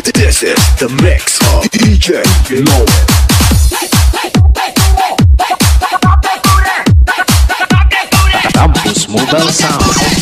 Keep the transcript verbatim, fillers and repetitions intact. This is the mix of D J Below. Mobile sound.